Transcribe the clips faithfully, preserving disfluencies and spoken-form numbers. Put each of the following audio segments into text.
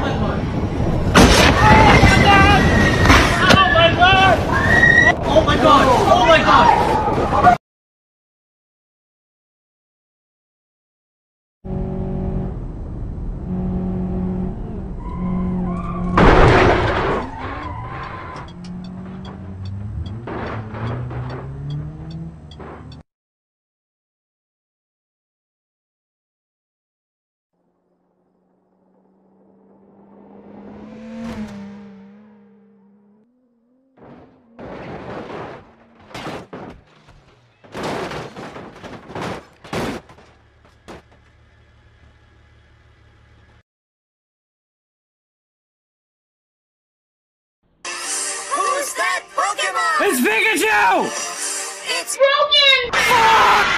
Oh my god! Oh my god! Oh my god! Oh my god! It's Pikachu! It's broken! Ah!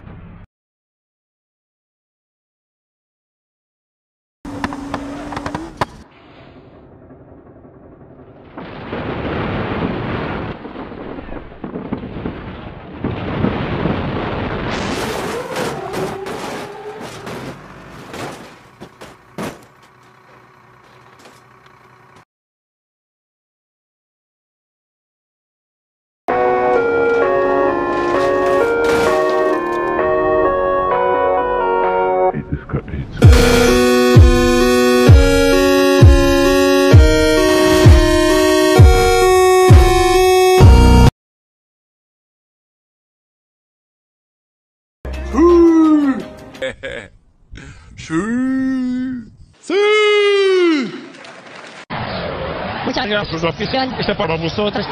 Muchas gracias, oficial. Esto para vosotros.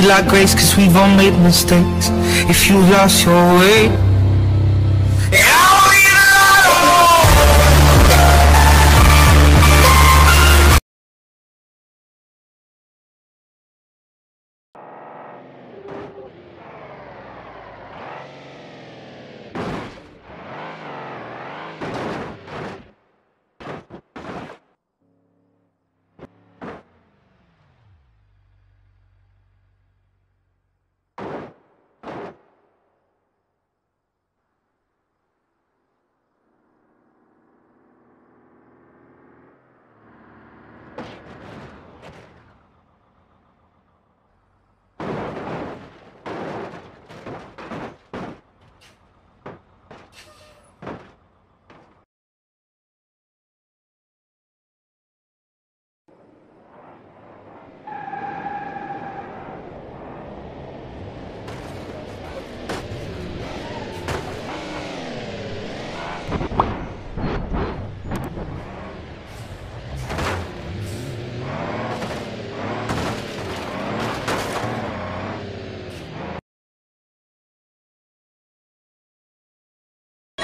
We like grace cause we've all made mistakes. If you lost your way,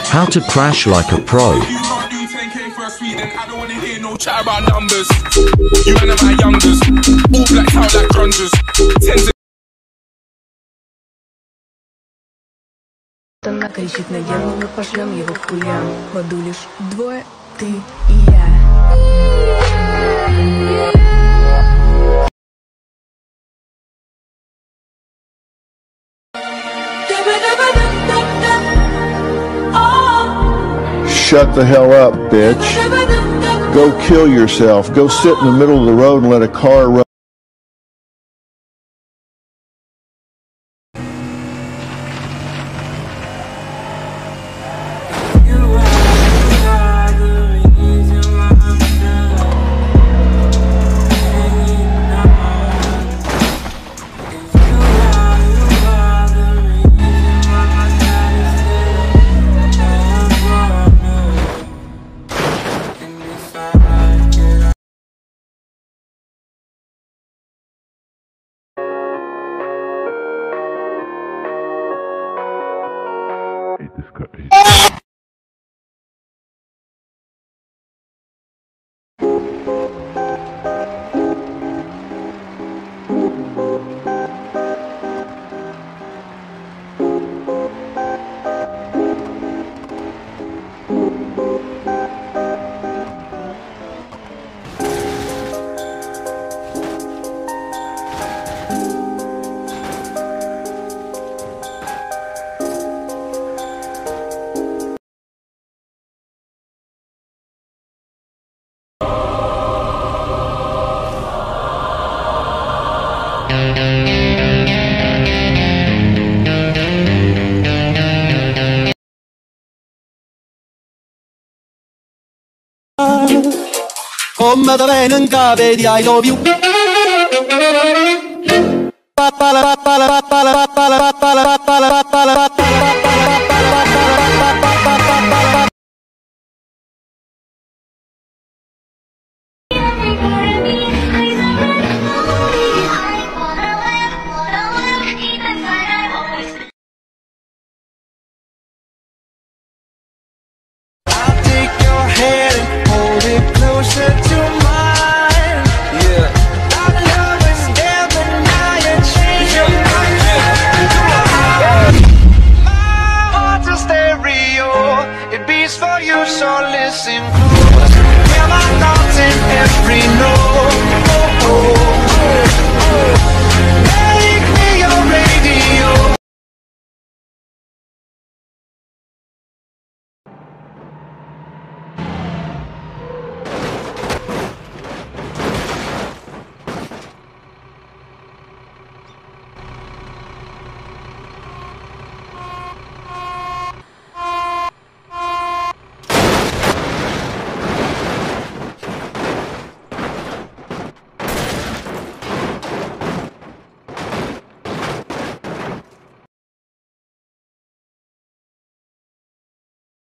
how to crash like a pro. You can't do ten K for a sweet, and I don't wanna hear no chat about numbers. You and my youngers, all blacked out like grungers. Tens Она кричит на Германа, пошлем его к хуям. Воду лишь двое, ты и я. Shut the hell up, bitch. Go kill yourself. Go sit in the middle of the road and let a car run. hate this guy. Come da venen cave di I love you. Papala papala papala papala papala papala papala papala papala.